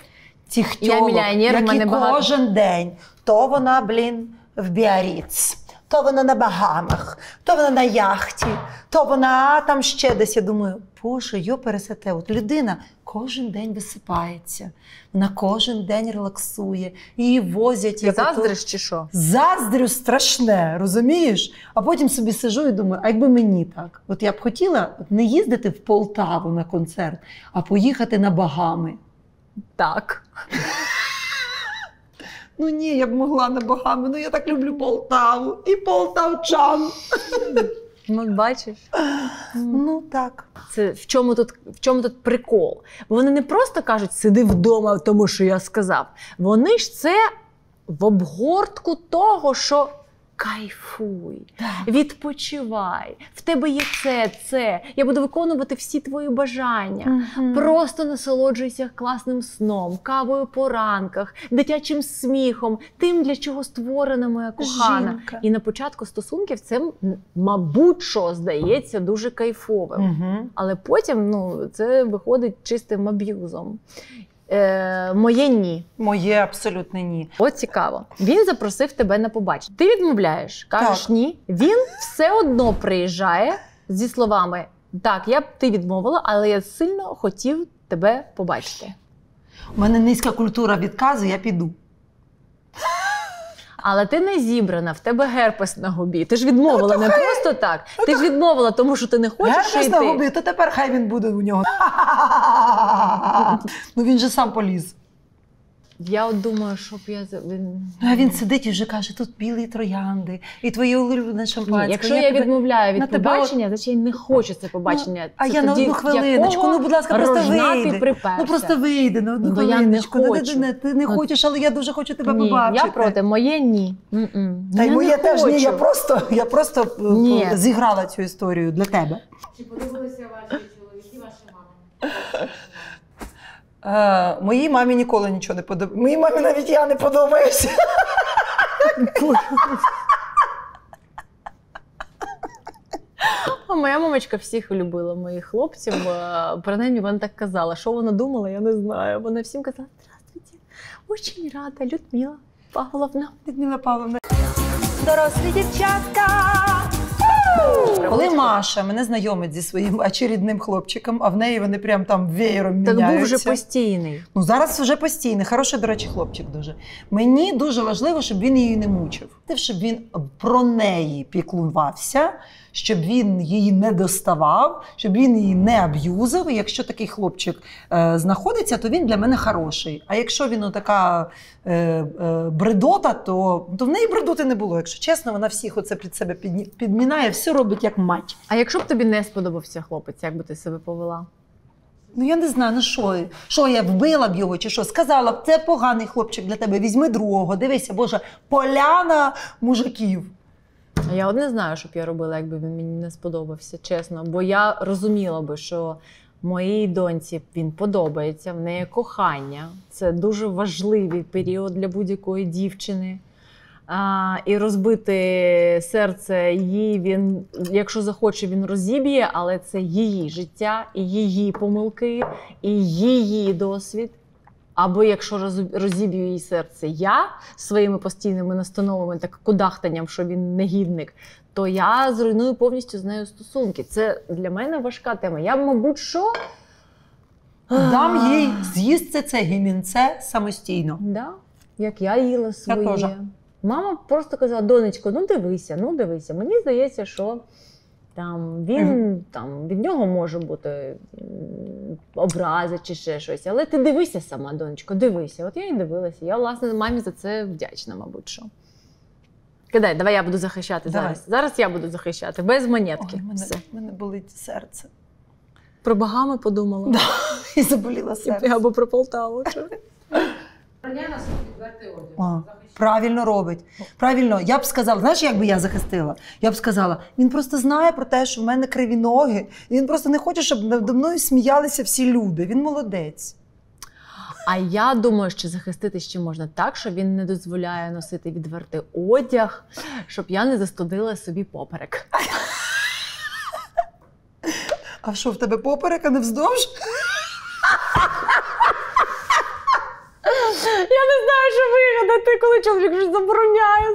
Цих тілок, які кожен день. То вона, блін, в Біаріц, то вона на Багамах, то вона на яхті, то вона там ще десь. Я думаю, боже, йо пересете. От людина кожен день висипається, вона кожен день релаксує, її возять. Ти заздриш чи що? Заздрю страшне, розумієш? А потім собі сижу і думаю, а якби мені так? От я б хотіла не їздити в Полтаву на концерт, а поїхати на Багами. Так. Ну ні, я б могла на Багами, ну я так люблю Полтаву і полтавчан. Ну, бачиш? Ну так. Це в чому тут, в чому тут прикол? Бо вони не просто кажуть, сиди вдома, тому що я сказав. Вони ж це в обгортку того, що кайфуй, так. відпочивай, в тебе є це, це, я буду виконувати всі твої бажання. Угу. Просто насолоджуйся класним сном, кавою по ранках, дитячим сміхом, тим, для чого створена моя кохана. Жінка. І на початку стосунків це, мабуть, що здається дуже кайфовим. Угу. Але потім ну, це виходить чистим аб'юзом. Е, моє ні. Моє абсолютно ні. От цікаво. Він запросив тебе на побачення. Ти відмовляєш, кажеш так. ні. Він все одно приїжджає зі словами «Так, я б ти відмовила, але я сильно хотів тебе побачити». У мене низька культура відказу, я піду. Але ти не зібрана, в тебе герпес на губі. Ти ж відмовила ну, не хай... просто так. Ну, ти то... ж відмовила, тому що ти не хочеш йти. Герпес на губі, то тепер хай він буде у нього. Ну він же сам поліз. Я от думаю, щоб я... А він сидить і вже каже, тут білі троянди, і твоє улюблене шампанське. Ні, якщо я, я тебе... відмовляю від на побачення, тебе... значить я не хочу це побачення. Ну, а це я на одну хвилиночку, ну будь ласка, просто вийди. Ну просто вийди на одну ну, хвилиночку. Не ти, не, ти не ну, хочеш, але я дуже хочу тебе ні, побачити. Я проти, моє ні. М-м. Та й моє теж ні, я просто, я просто зіграла цю історію для тебе. Чи подобалися ваші чоловіки, ваші мами? А, моїй мамі ніколи нічого не подобається. Моїй мамі навіть я не подобаюся. Моя мамочка всіх любила моїх хлопців. Принаймні вона так казала. Що вона думала, я не знаю. Вона всім казала: "Здравствуйте, очень рада, Людмила Павловна". Людмила Павловна. Дорослі дівчатка. Коли Маша мене знайомить зі своїм очередним хлопчиком, а в неї вони прям там веєром міняються. Так був вже постійний. Ну зараз вже постійний. Хороший, до речі, хлопчик дуже. Мені дуже важливо, щоб він її не мучив. Щоб він про неї піклувався, щоб він її не доставав, щоб він її не аб'юзив. І якщо такий хлопчик е, знаходиться, то він для мене хороший. А якщо він отака е, е, бредота, то, то в неї бредоти не було. Якщо чесно, вона всіх оце під себе під, підмінає, все робить як мать. А якщо б тобі не сподобався хлопець, як би ти себе повела? Ну я не знаю, ну що, що я вбила б його чи що, сказала б, це поганий хлопчик для тебе, візьми другого, дивися, Боже, поляна мужиків. А я от не знаю, що б я робила, якби він мені не сподобався, чесно, бо я розуміла би, що моїй доньці він подобається, в неї кохання, це дуже важливий період для будь-якої дівчини. А, і розбити серце її, він, якщо захоче, він розіб'є, але це її життя, і її помилки, і її досвід. Або якщо розіб'ю її серце я своїми постійними настановами, так кудахтанням, що він негідник, то я зруйную повністю з нею стосунки. Це для мене важка тема. Я, мабуть, що? Дам їй з'їсти це гімінце самостійно. Да, як я їла своє. Я теж. Мама просто казала: "Донечко, ну дивися, ну дивися". Мені здається, що там, він, там, від нього може бути образа чи ще щось. Але ти дивися сама, донечко, дивися. От я і дивилася. Я, власне, мамі за це вдячна, мабуть, що. Кидай, давай я буду захищати давай. зараз. Зараз я буду захищати, без монетки. Ой, мене, мене болить серце. Про Багами подумала. Да. І заболіло серце. І, або про Полтаву. О, правильно робить. Правильно, я б сказала, знаєш, як би я захистила? Я б сказала, він просто знає про те, що в мене криві ноги, і він просто не хоче, щоб надо мною сміялися всі люди. Він молодець. А я думаю, що захистити ще можна так, що він не дозволяє носити відвертий одяг, щоб я не застудила собі поперек. А що, в тебе поперек, а не вздовж? Я не знаю, що вигадати, коли чоловік вже забороняє.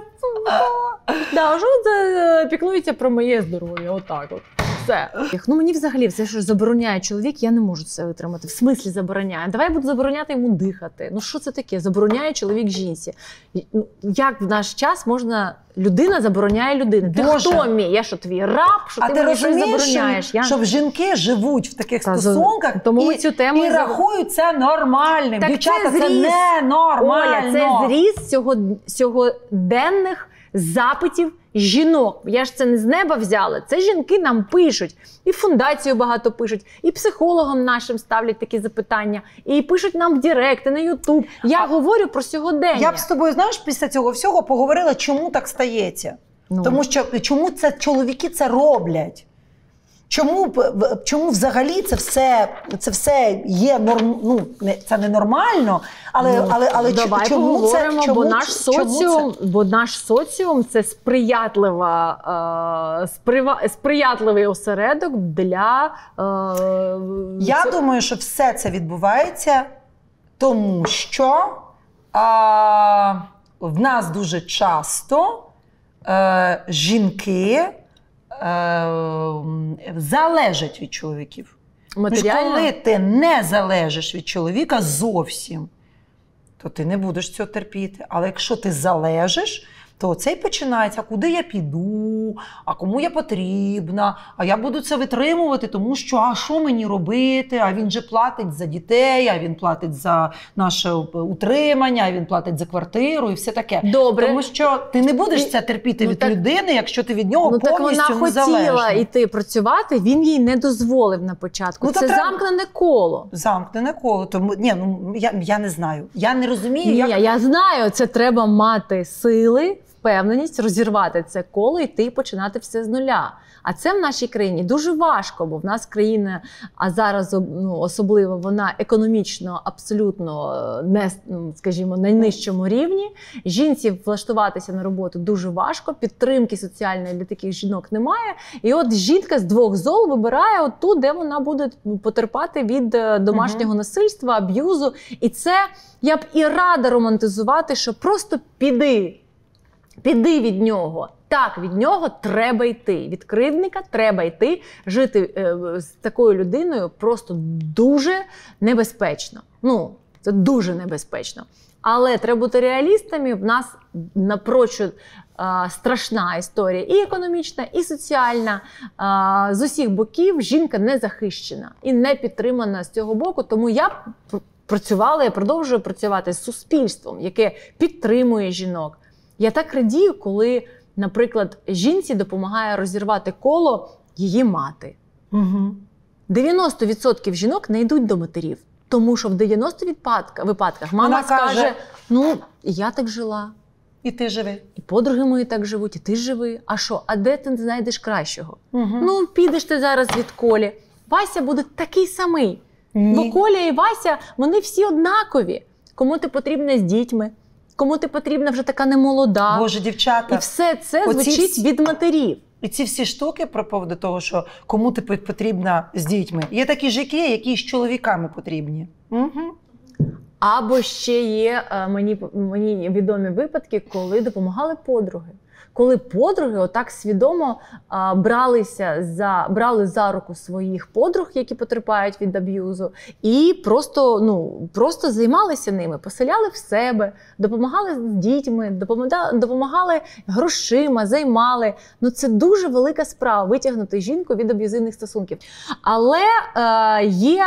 Да, що це піклується про моє здоров'я, отак от. Все. Ну мені взагалі все, що забороняє чоловік, я не можу це витримати. В смислі забороняє? Давай я буду забороняти йому дихати. Ну що це таке? Забороняє чоловік жінці. Як в наш час можна... Людина забороняє людину. Ти хто мій? Я що, твій раб? Що а ти, ти мені забороняєш? Що, я... що жінки живуть в таких та, стосунках тому і, цю тему і зав... рахують це нормальним. Так дівчата, це, це не нормально. Оля, це зріз цього, сьогоденних запитів жінок. Я ж це не з неба взяла. Це жінки нам пишуть. І фундацію багато пишуть, і психологам нашим ставлять такі запитання, і пишуть нам в директи, на Ютуб. Я а... говорю про сьогодення. Я б з тобою, знаєш, після цього всього поговорила, чому так стається. Ну. Тому що чому це чоловіки це роблять? Чому, чому взагалі це все, це все є норм, ну, це не нормально, але, ну, але, але давай чому це, чому, бо наш соціум, це? Бо наш соціум це сприятлива, е, сприва, сприятливий осередок для е, я це... думаю, що все це відбувається, тому що е, в нас дуже часто е, жінки залежить від чоловіків. Матеріально? Коли ти не залежиш від чоловіка зовсім, то ти не будеш цього терпіти. Але якщо ти залежиш, то це й починається, а куди я піду, а кому я потрібна, а я буду це витримувати, тому що, а що мені робити, а він же платить за дітей, а він платить за наше утримання, а він платить за квартиру і все таке. Добре. Тому що ти не будеш це терпіти ну, від так, людини, якщо ти від нього ну, повністю незалежна. Ну так вона хотіла йти працювати, він їй не дозволив на початку. Ну, це треба... замкнене коло. Замкнене коло. Тому, ні, ну, я, я не знаю. Я не розумію, ні, як... я знаю, це треба мати сили, впевненість розірвати це коло і йти починати все з нуля. А це в нашій країні дуже важко, бо в нас країна, а зараз ну, особливо вона економічно абсолютно не, скажімо, на нижчому рівні. Жінці влаштуватися на роботу дуже важко, підтримки соціальної для таких жінок немає. І от жінка з двох зол вибирає от ту, де вона буде потерпати від домашнього угу. насильства, аб'юзу. І це я б і рада романтизувати, що просто піди. Піди від нього. Так, від нього треба йти. Від кривдника треба йти. Жити е, з такою людиною просто дуже небезпечно. Ну, це дуже небезпечно. Але треба бути реалістами. В нас напрочуд е, страшна історія і економічна, і соціальна. Е, з усіх боків жінка не захищена і не підтримана з цього боку. Тому я... працювала, я продовжую працювати з суспільством, яке підтримує жінок. Я так радію, коли, наприклад, жінці допомагає розірвати коло її мати. Угу. дев'яносто відсотків жінок не йдуть до матерів, тому що в дев'яноста випадках мама Вона скаже, каже, ну, я так жила. І ти живи. І подруги мої так живуть, і ти живи. А що, а де ти знайдеш кращого? Угу. Ну, підеш ти зараз від Колі. Вася буде такий самий. Ні. Бо Коля і Вася, вони всі однакові. Кому ти потрібна з дітьми? Кому ти потрібна вже така немолода. Боже, дівчата. І все це звучить оці... від матерів. І ці всі штуки про поводу того, що кому ти потрібна з дітьми. Є такі жінки, які з чоловіками потрібні. Угу. Або ще є мені, мені відомі випадки, коли допомагали подруги. Коли подруги отак свідомо а, бралися за, брали за руку своїх подруг, які потерпають від аб'юзу, і просто, ну, просто займалися ними, поселяли в себе, допомагали з дітьми, допомагали грошима, займали. Ну, це дуже велика справа – витягнути жінку від аб'юзивних стосунків. Але е, є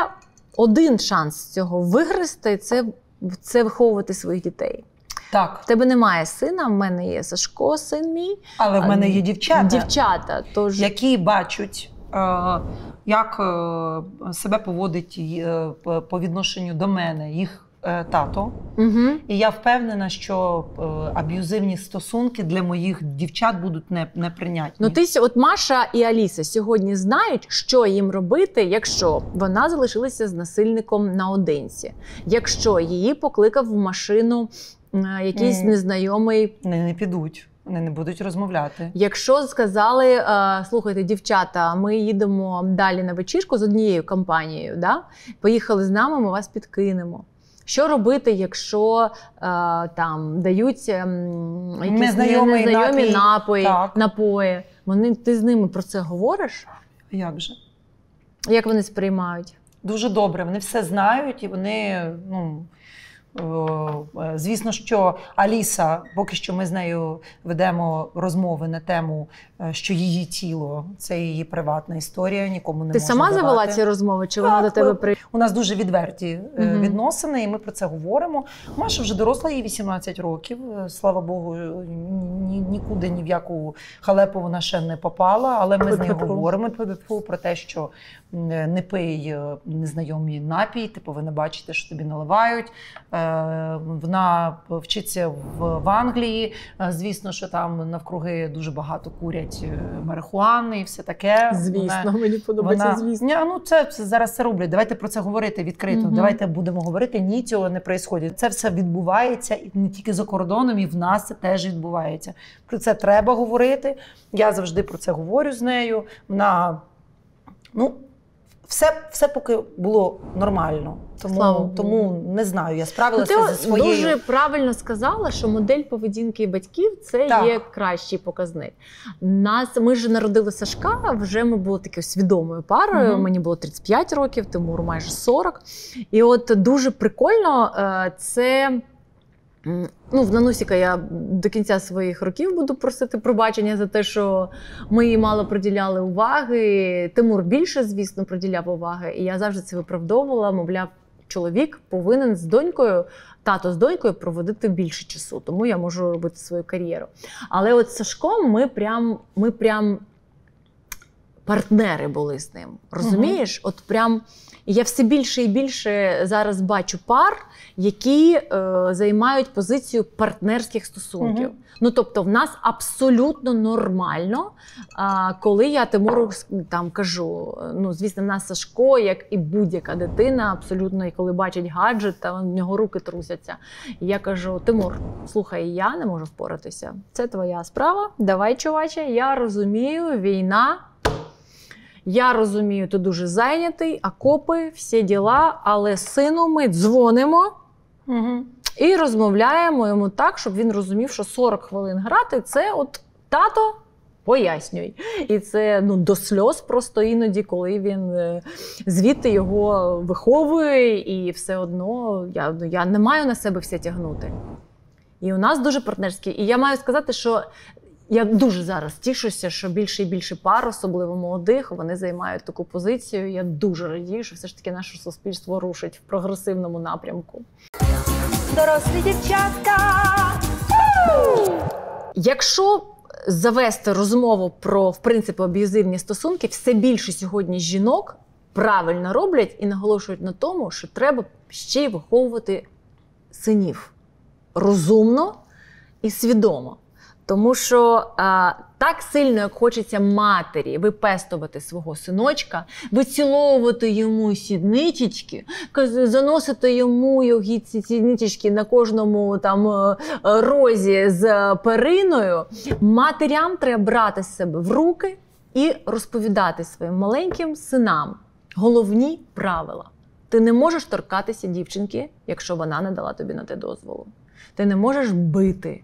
один шанс з цього вигризти – це, це виховувати своїх дітей. Так. В тебе немає сина, в мене є Сашко, син мій. Але в мене є дівчата, дівчата тож... які бачать, як себе поводить по відношенню до мене їх тато. Угу. І я впевнена, що аб'юзивні стосунки для моїх дівчат будуть неприйнятні. Ну, ти, от Маша і Аліса сьогодні знають, що їм робити, якщо вона залишилася з насильником наодинці, якщо її покликав в машину якийсь незнайомий... Вони не підуть, вони не будуть розмовляти. Якщо сказали, слухайте, дівчата, ми їдемо далі на вечірку з однією компанією, да? Поїхали з нами, ми вас підкинемо. Що робити, якщо там дають якісь незнайомі напій, напої, напої? Вони, ти з ними про це говориш? Як же? Як вони сприймають? Дуже добре, вони все знають і вони... ну. Звісно, що Аліса, поки що ми з нею ведемо розмови на тему, що її тіло – це її приватна історія, нікому не можна давати. Ти сама завела ці розмови, чи вона до тебе прийшла? У нас дуже відверті угу. відносини, і ми про це говоримо. Маша вже доросла, їй вісімнадцять років, слава Богу, ні, нікуди, ні в яку халепу вона ще не попала, але ми з нею говоримо про те, що не пий незнайомий напій, ти повинна бачити, що тобі наливають. Вона вчиться в Англії, звісно, що там навкруги дуже багато курять марихуани і все таке. Звісно, вона, мені подобається, вона, звісно. Ні, ну це, це зараз це роблять, давайте про це говорити відкрито, угу. давайте будемо говорити, ні, цього не відбувається. Це все відбувається і не тільки за кордоном, і в нас це теж відбувається. Про це треба говорити, я завжди про це говорю з нею. Вона, ну, все, все поки було нормально. Тому, тому не знаю, я справилася ну, зі своєю. Ти дуже правильно сказала, що модель поведінки батьків – це так. є кращий показник. Нас, ми ж народили Сашка, вже ми були такою свідомою парою, угу. мені було тридцять п'ять років, Тимур майже сорок. І от дуже прикольно це Ну, в Нанусіка я до кінця своїх років буду просити пробачення за те, що ми їй мало приділяли уваги. Тимур більше, звісно, приділяв уваги. І я завжди це виправдовувала, мовляв, чоловік повинен з донькою, тато з донькою проводити більше часу, тому я можу робити свою кар'єру. Але от з Сашком ми прям, ми прям партнери були з ним, розумієш? Угу. От прям я все більше і більше зараз бачу пар, які е, займають позицію партнерських стосунків. Угу. Ну, тобто в нас абсолютно нормально, а, коли я Тимуру там кажу, ну, звісно, в нас Сашко, як і будь-яка дитина, абсолютно, і коли бачить гаджет, в нього руки трусяться. І я кажу: Тимур, слухай, я не можу впоратися, це твоя справа, давай, чуваче, я розумію, війна, я розумію, ти дуже зайнятий, окопи, всі діла, але сину ми дзвонимо, угу, і розмовляємо йому так, щоб він розумів, що сорок хвилин грати – це от тато, пояснюй. І це, ну, до сльоз просто іноді, коли він звідти його виховує, і все одно я, я не маю на себе все тягнути. І у нас дуже партнерські. І я маю сказати, що я дуже зараз тішуся, що більше і більше пар, особливо молодих, вони займають таку позицію. Я дуже радію, що все ж таки наше суспільство рушить в прогресивному напрямку. Дорослі дівчатка! Якщо завести розмову про, в принципі, аб'юзивні стосунки, все більше сьогодні жінок правильно роблять і наголошують на тому, що треба ще й виховувати синів розумно і свідомо. Тому що а, так сильно, як хочеться матері випестувати свого синочка, виціловувати йому сідничечки, заносити йому його сідничечки на кожному там розі з периною, матерям треба брати себе в руки і розповідати своїм маленьким синам головні правила. Ти не можеш торкатися дівчинки, якщо вона не дала тобі на те дозволу. Ти не можеш бити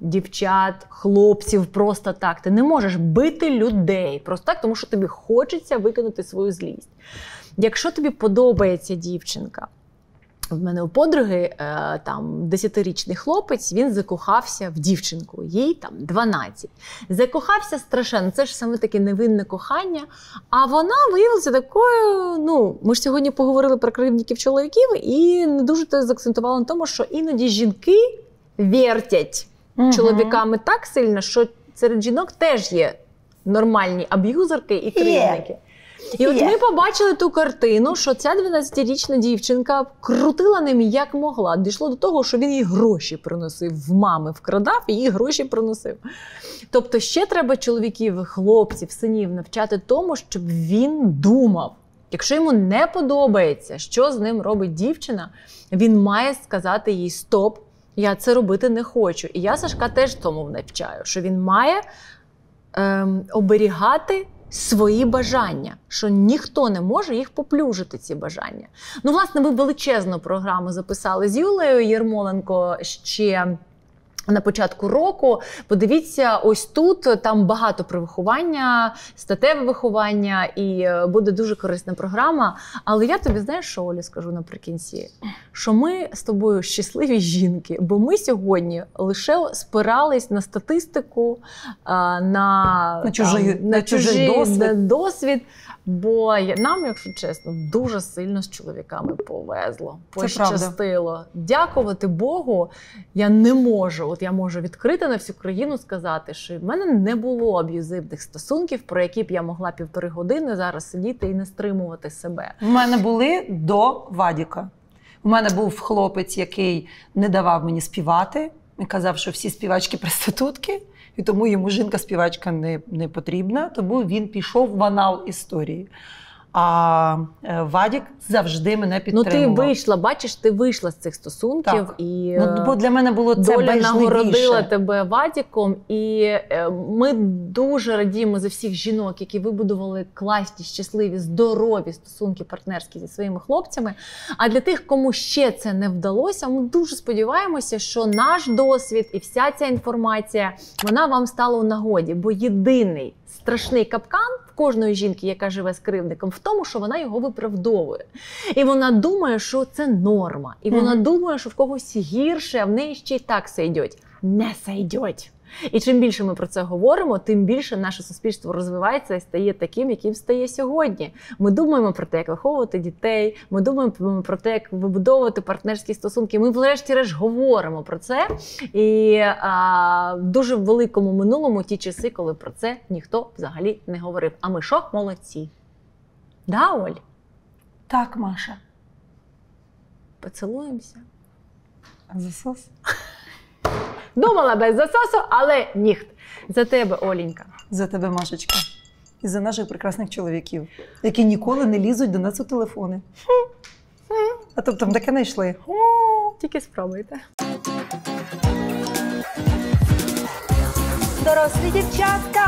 дівчат, хлопців просто так. Ти не можеш бити людей просто так, тому що тобі хочеться викинути свою злість. Якщо тобі подобається дівчинка, в мене у подруги там десятирічний хлопець, він закохався в дівчинку, їй там дванадцять. Закохався страшенно, це ж саме таке невинне кохання, а вона виявилася такою, ну, ми ж сьогодні поговорили про кривдників чоловіків і не дуже то заакцентували на тому, що іноді жінки вертять чоловіками так сильно, що серед жінок теж є нормальні аб'юзерки і кривдники. Yeah. І от yeah. ми побачили ту картину, що ця дванадцятирічна дівчинка крутила ним як могла. Дійшло до того, що він їй гроші приносив, в мами вкрадав і їй гроші приносив. Тобто ще треба чоловіків, хлопців, синів навчати тому, щоб він думав. Якщо йому не подобається, що з ним робить дівчина, він має сказати їй «стоп, я це робити не хочу». І я Сашка теж тому навчаю, що він має ем, оберігати свої бажання, що ніхто не може їх поплюжити, ці бажання. Ну, власне, ми величезну програму записали з Юлею Єрмоленко ще на початку року. Подивіться, ось тут, там багато про виховання, статеве виховання, і буде дуже корисна програма. Але я тобі, знаєш, що, Олі, скажу наприкінці? Що ми з тобою щасливі жінки, бо ми сьогодні лише спирались на статистику, на, на, чужий, там, на, на чужий досвід. досвід. Бо нам, якщо чесно, дуже сильно з чоловіками повезло, пощастило. Дякувати Богу, я не можу, от я можу відкрити на всю країну сказати, що в мене не було аб'юзивних стосунків, про які б я могла півтори години зараз сидіти і не стримувати себе. У мене були до Вадіка. У мене був хлопець, який не давав мені співати, і казав, що всі співачки проститутки. І тому йому жінка-співачка не, не потрібна, тому він пішов в анал історії. А Вадік завжди мене підтримував. Ну ти вийшла, бачиш, ти вийшла з цих стосунків. Так. І ну, бо для мене було це доля нагородила тебе Вадіком. І ми дуже радіємо за всіх жінок, які вибудували класні, щасливі, здорові стосунки партнерські зі своїми хлопцями. А для тих, кому ще це не вдалося, ми дуже сподіваємося, що наш досвід і вся ця інформація, вона вам стала у нагоді. Бо єдиний страшний капкан кожної жінки, яка живе з кривдником, в тому, що вона його виправдовує. І вона думає, що це норма. І вона mm-hmm. думає, що в когось гірше, а в неї ще й так сойдеть. Не сойдеть. І чим більше ми про це говоримо, тим більше наше суспільство розвивається і стає таким, яким стає сьогодні. Ми думаємо про те, як виховувати дітей, ми думаємо про те, як вибудовувати партнерські стосунки. Ми врешті-решт говоримо про це. І а, дуже в великому минулому ті часи, коли про це ніхто взагалі не говорив. А ми що? Молодці. Да, Оль? Так, Маша. Поцілуємося. Засос. Думала без засосу, але ніхт. За тебе, Оленька. За тебе, Машечка. І за наших прекрасних чоловіків, які ніколи не лізуть до нас у телефони. А то там таке не йшли. Тільки спробуйте. Дорослі дівчатка!